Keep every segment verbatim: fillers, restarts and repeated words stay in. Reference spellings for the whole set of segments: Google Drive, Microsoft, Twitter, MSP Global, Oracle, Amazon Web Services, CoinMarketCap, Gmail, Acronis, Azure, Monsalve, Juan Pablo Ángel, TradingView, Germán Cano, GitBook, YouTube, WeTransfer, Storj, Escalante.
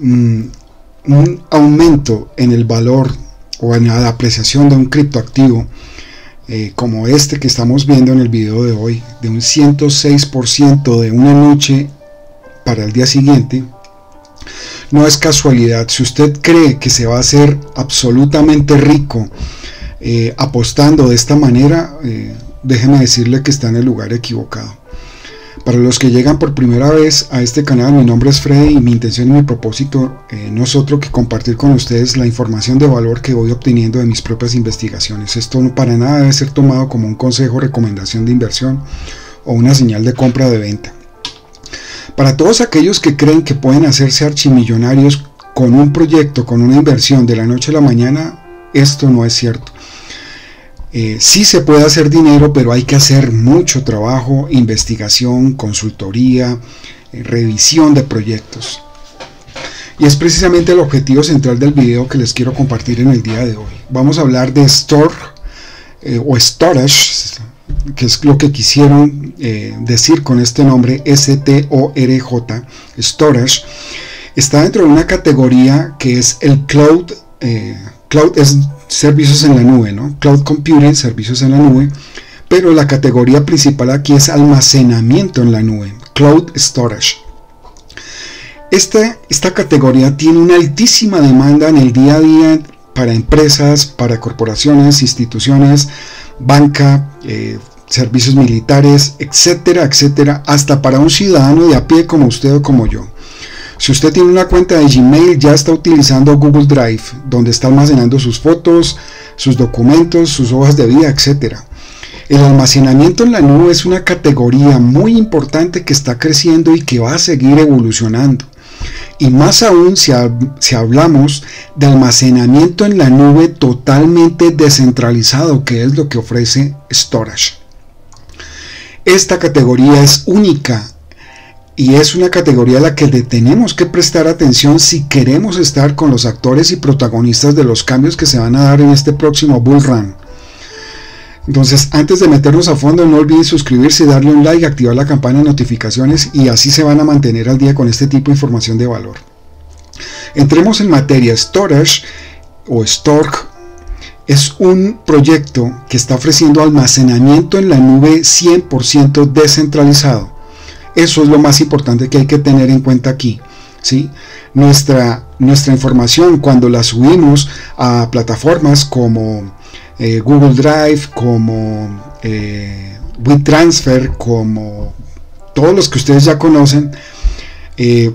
mmm, un aumento en el valor o en la apreciación de un criptoactivo eh, como este que estamos viendo en el video de hoy, de un ciento seis por ciento de una noche para el día siguiente, no es casualidad. Si usted cree que se va a hacer absolutamente rico eh, apostando de esta manera, eh, déjeme decirle que está en el lugar equivocado. Para los que llegan por primera vez a este canal, mi nombre es Freddy y mi intención y mi propósito eh, no es otro que compartir con ustedes la información de valor que voy obteniendo de mis propias investigaciones. Esto no para nada debe ser tomado como un consejo, recomendación de inversión o una señal de compra o de venta. Para todos aquellos que creen que pueden hacerse archimillonarios con un proyecto, con una inversión de la noche a la mañana, esto no es cierto. Eh, sí se puede hacer dinero, pero hay que hacer mucho trabajo, investigación, consultoría, eh, revisión de proyectos. Y es precisamente el objetivo central del video que les quiero compartir en el día de hoy. Vamos a hablar de Storj eh, o Storage, que es lo que quisieron eh, decir con este nombre S T O R J. Storage está dentro de una categoría que es el cloud. eh, cloud es servicios en la nube, ¿no? Cloud computing, servicios en la nube, pero la categoría principal aquí es almacenamiento en la nube, cloud storage. Esta, esta categoría tiene una altísima demanda en el día a día para empresas, para corporaciones, instituciones, banca, eh, servicios militares, etcétera, etcétera, hasta para un ciudadano de a pie como usted o como yo. Si usted tiene una cuenta de Gmail, ya está utilizando Google Drive, donde está almacenando sus fotos, sus documentos, sus hojas de vida, etcétera. El almacenamiento en la nube es una categoría muy importante que está creciendo y que va a seguir evolucionando. Y más aún si, si hablamos de almacenamiento en la nube totalmente descentralizado, que es lo que ofrece Storage. Esta categoría es única. Y es una categoría a la que tenemos que prestar atención si queremos estar con los actores y protagonistas de los cambios que se van a dar en este próximo bull run. Entonces, antes de meternos a fondo, no olviden suscribirse, darle un like, activar la campana de notificaciones y así se van a mantener al día con este tipo de información de valor. Entremos en materia. Storage o Storj es un proyecto que está ofreciendo almacenamiento en la nube cien por ciento descentralizado. Eso es lo más importante que hay que tener en cuenta aquí, ¿sí? Nuestra, nuestra información, cuando la subimos a plataformas como eh, Google Drive, como eh, WeTransfer, como todos los que ustedes ya conocen, eh,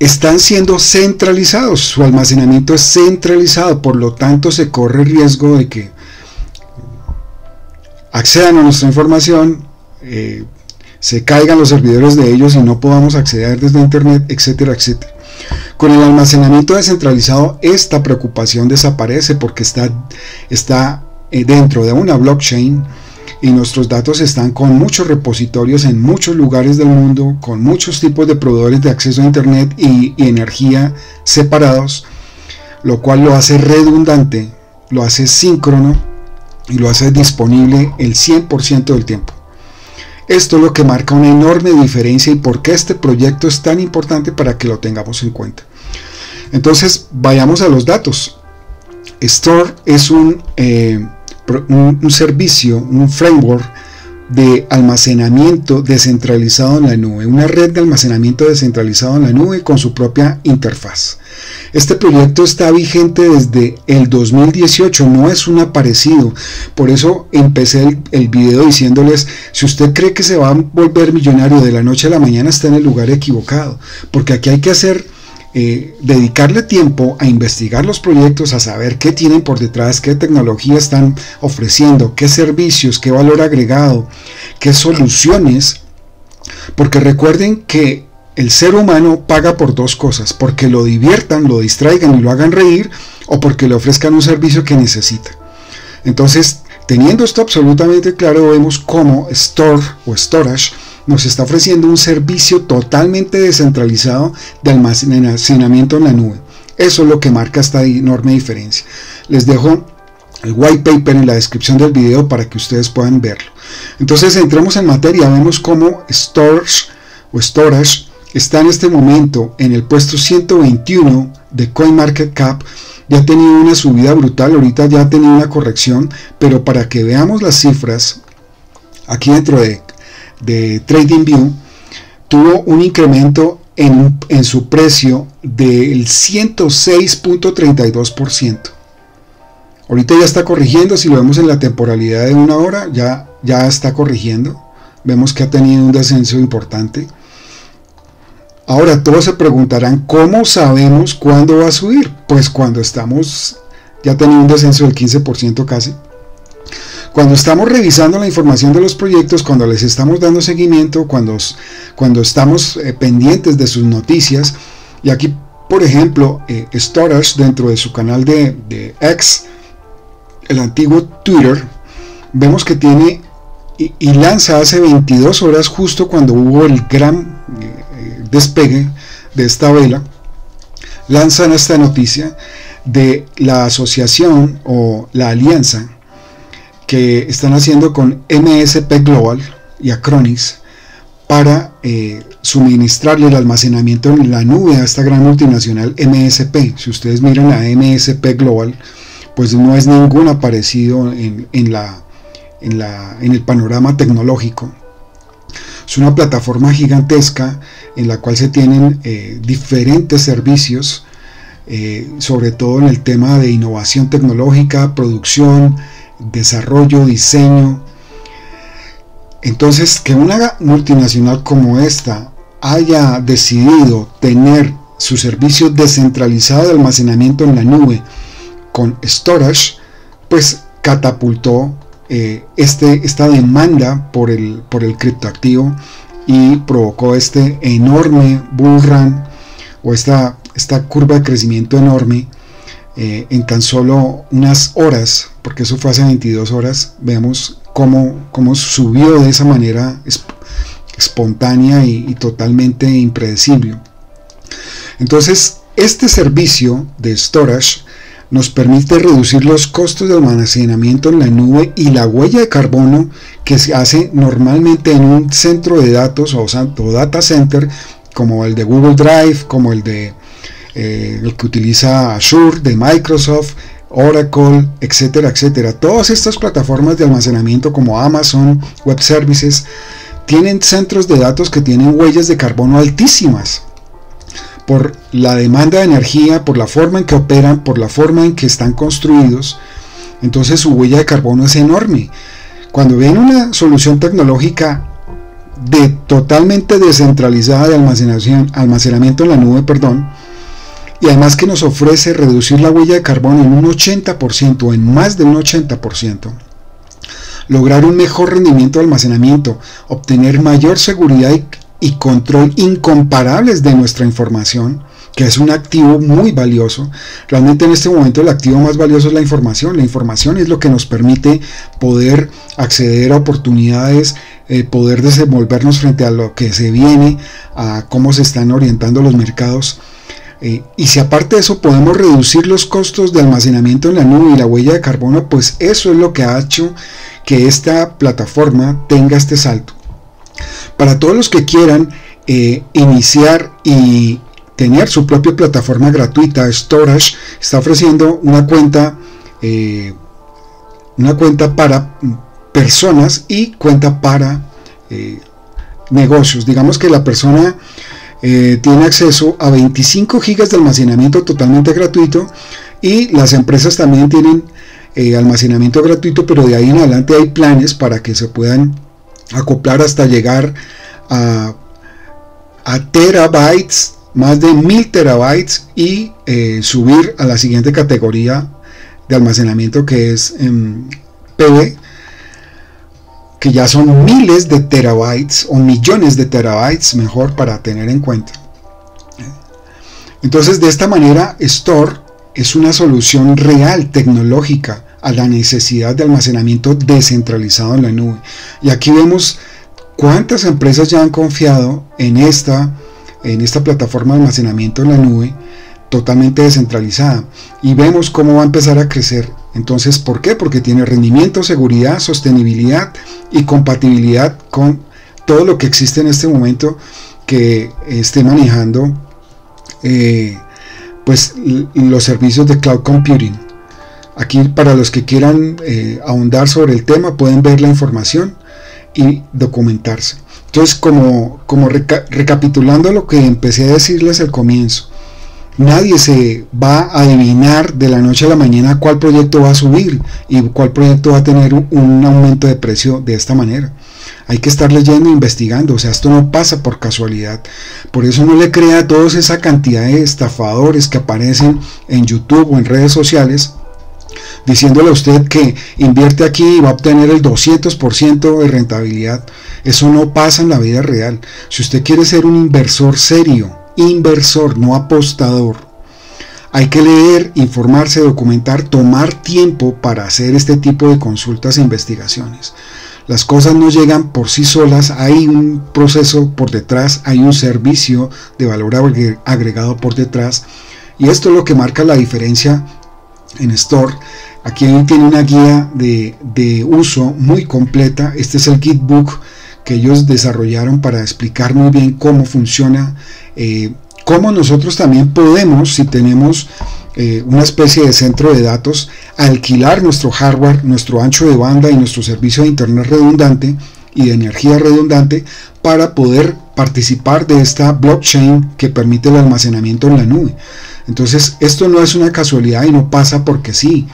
están siendo centralizados. Su almacenamiento es centralizado, por lo tanto se corre el riesgo de que accedan a nuestra información, eh, se caigan los servidores de ellos y no podamos acceder desde internet, etcétera, etcétera. Con el almacenamiento descentralizado esta preocupación desaparece porque está, está dentro de una blockchain y nuestros datos están con muchos repositorios en muchos lugares del mundo, con muchos tipos de proveedores de acceso a internet y, y energía separados, lo cual lo hace redundante, lo hace síncrono y lo hace disponible el cien por ciento del tiempo. Esto es lo que marca una enorme diferencia y por qué este proyecto es tan importante para que lo tengamos en cuenta. Entonces, vayamos a los datos. Storj es un, eh, un, un servicio, un framework de almacenamiento descentralizado en la nube, una red de almacenamiento descentralizado en la nube con su propia interfaz. Este proyecto está vigente desde el dos mil dieciocho, no es un aparecido. Por eso empecé el, el video diciéndoles, si usted cree que se va a volver millonario de la noche a la mañana, está en el lugar equivocado, porque aquí hay que hacer Eh, dedicarle tiempo a investigar los proyectos, a saber qué tienen por detrás, qué tecnología están ofreciendo, qué servicios, qué valor agregado, qué soluciones, porque recuerden que el ser humano paga por dos cosas: porque lo diviertan, lo distraigan y lo hagan reír, o porque le ofrezcan un servicio que necesita. Entonces, teniendo esto absolutamente claro, vemos cómo Storj o Storage nos está ofreciendo un servicio totalmente descentralizado de almacenamiento en la nube. Eso es lo que marca esta enorme diferencia. Les dejo el white paper en la descripción del video para que ustedes puedan verlo. Entonces, entremos en materia. Vemos cómo Storj o Storage está en este momento en el puesto ciento veintiuno de CoinMarketCap. Ya ha tenido una subida brutal, ahorita ya ha tenido una corrección, pero para que veamos las cifras, aquí dentro de, de TradingView, tuvo un incremento en, en su precio del ciento seis punto treinta y dos por ciento. Ahorita ya está corrigiendo, si lo vemos en la temporalidad de una hora, ya, ya está corrigiendo. Vemos que ha tenido un descenso importante. Ahora todos se preguntarán, ¿cómo sabemos cuándo va a subir? Pues cuando estamos, ya tenemos un descenso del quince por ciento casi. Cuando estamos revisando la información de los proyectos, cuando les estamos dando seguimiento, cuando, cuando estamos eh, pendientes de sus noticias. Y aquí, por ejemplo, eh, Storj, dentro de su canal de, de X, el antiguo Twitter, vemos que tiene y, y lanza hace veintidós horas, justo cuando hubo el gran... Eh, despegue de esta vela, lanzan esta noticia de la asociación o la alianza que están haciendo con M S P Global y Acronis para eh, suministrarle el almacenamiento en la nube a esta gran multinacional M S P. Si ustedes miran a M S P Global, pues no es ningún aparecido en, en, la, en, la, en el panorama tecnológico. Es una plataforma gigantesca en la cual se tienen eh, diferentes servicios, eh, sobre todo en el tema de innovación tecnológica, producción, desarrollo, diseño. Entonces, que una multinacional como esta haya decidido tener su servicio descentralizado de almacenamiento en la nube con Storj, pues catapultó Eh, este, esta demanda por el, por el criptoactivo y provocó este enorme bull run o esta, esta curva de crecimiento enorme eh, en tan solo unas horas, porque eso fue hace veintidós horas. Vemos cómo, cómo subió de esa manera esp espontánea y, y totalmente impredecible. Entonces, este servicio de Storj nos permite reducir los costos de almacenamiento en la nube y la huella de carbono que se hace normalmente en un centro de datos o data center como el de Google Drive, como el de eh, el que utiliza Azure de Microsoft, Oracle, etcétera, etcétera. Todas estas plataformas de almacenamiento como Amazon Web Services tienen centros de datos que tienen huellas de carbono altísimas, por la demanda de energía, por la forma en que operan, por la forma en que están construidos. Entonces su huella de carbono es enorme. Cuando ven una solución tecnológica de totalmente descentralizada de almacenación, almacenamiento en la nube, perdón, y además que nos ofrece reducir la huella de carbono en un ochenta por ciento, en más de un ochenta por ciento, lograr un mejor rendimiento de almacenamiento, obtener mayor seguridad y y control incomparables de nuestra información, que es un activo muy valioso. Realmente en este momento el activo más valioso es la información. La información es lo que nos permite poder acceder a oportunidades, eh, poder desenvolvernos frente a lo que se viene, a cómo se están orientando los mercados. Eh, y si aparte de eso podemos reducir los costos de almacenamiento en la nube y la huella de carbono, pues eso es lo que ha hecho que esta plataforma tenga este salto. Para todos los que quieran eh, iniciar y tener su propia plataforma gratuita, Storj está ofreciendo una cuenta, eh, una cuenta para personas y cuenta para eh, negocios. Digamos que la persona eh, tiene acceso a veinticinco gigas de almacenamiento totalmente gratuito, y las empresas también tienen eh, almacenamiento gratuito, pero de ahí en adelante hay planes para que se puedan acoplar hasta llegar a, a terabytes, más de mil terabytes, y eh, subir a la siguiente categoría de almacenamiento, que es em, P B, que ya son miles de terabytes o millones de terabytes, mejor, para tener en cuenta. Entonces, de esta manera, Storj es una solución real tecnológica a la necesidad de almacenamiento descentralizado en la nube. Y aquí vemos cuántas empresas ya han confiado en esta, en esta plataforma de almacenamiento en la nube totalmente descentralizada, y vemos cómo va a empezar a crecer. Entonces, ¿por qué? Porque tiene rendimiento, seguridad, sostenibilidad y compatibilidad con todo lo que existe en este momento, que esté manejando eh, pues los servicios de cloud computing. Aquí, para los que quieran eh, ahondar sobre el tema, pueden ver la información y documentarse. Entonces, como, como reca recapitulando lo que empecé a decirles al comienzo, nadie se va a adivinar de la noche a la mañana cuál proyecto va a subir y cuál proyecto va a tener un aumento de precio de esta manera. Hay que estar leyendo e investigando, o sea, esto no pasa por casualidad. Por eso no le crea a todos esa cantidad de estafadores que aparecen en YouTube o en redes sociales diciéndole a usted que invierte aquí y va a obtener el doscientos por ciento de rentabilidad. Eso no pasa en la vida real. Si usted quiere ser un inversor serio, inversor, no apostador, hay que leer, informarse, documentar, tomar tiempo para hacer este tipo de consultas e investigaciones. Las cosas no llegan por sí solas, hay un proceso por detrás, hay un servicio de valor agregado por detrás, y esto es lo que marca la diferencia en Storj. Aquí tiene una guía de, de uso muy completa. Este es el GitBook que ellos desarrollaron para explicar muy bien cómo funciona, eh, cómo nosotros también podemos, si tenemos eh, una especie de centro de datos, alquilar nuestro hardware, nuestro ancho de banda y nuestro servicio de internet redundante y de energía redundante para poder participar de esta blockchain que permite el almacenamiento en la nube. Entonces, esto no es una casualidad y no pasa porque sí.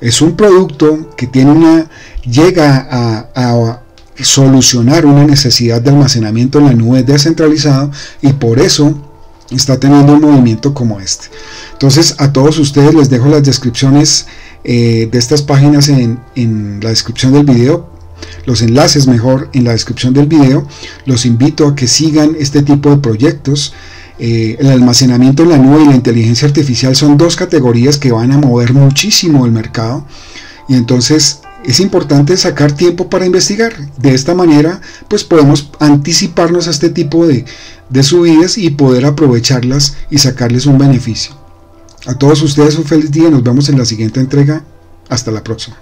Es un producto que tiene una llega a, a solucionar una necesidad de almacenamiento en la nube descentralizado, y por eso está teniendo un movimiento como este. Entonces, a todos ustedes les dejo las descripciones eh, de estas páginas en, en la descripción del video, los enlaces mejor en la descripción del video. Los invito a que sigan este tipo de proyectos. Eh, el almacenamiento en la nube y la inteligencia artificial son dos categorías que van a mover muchísimo el mercado, y entonces es importante sacar tiempo para investigar. De esta manera pues podemos anticiparnos a este tipo de, de subidas y poder aprovecharlas y sacarles un beneficio. A todos ustedes un feliz día, nos vemos en la siguiente entrega, hasta la próxima.